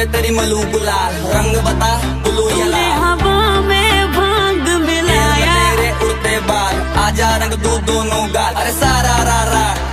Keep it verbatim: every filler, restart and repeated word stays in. में तेरी मलू गुलाल, रंग बता बुलू तूने हवा में भांग मिलाया, तेरे उड़ते बाल आजा रंग दू दोनों गाल, अरे सारा रा रा